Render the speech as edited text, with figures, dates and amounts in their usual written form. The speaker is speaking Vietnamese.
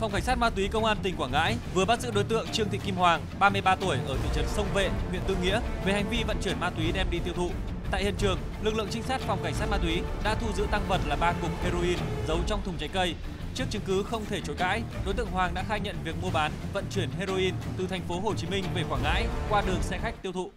Phòng Cảnh sát ma túy Công an tỉnh Quảng Ngãi vừa bắt giữ đối tượng Trương Thị Kim Hoàng, 33 tuổi, ở thị trấn Sông Vệ, huyện Tư Nghĩa về hành vi vận chuyển ma túy đem đi tiêu thụ. Tại hiện trường, lực lượng trinh sát Phòng Cảnh sát ma túy đã thu giữ tăng vật là 3 cục heroin giấu trong thùng trái cây. Trước chứng cứ không thể chối cãi, đối tượng Hoàng đã khai nhận việc mua bán, vận chuyển heroin từ thành phố Hồ Chí Minh về Quảng Ngãi qua đường xe khách tiêu thụ.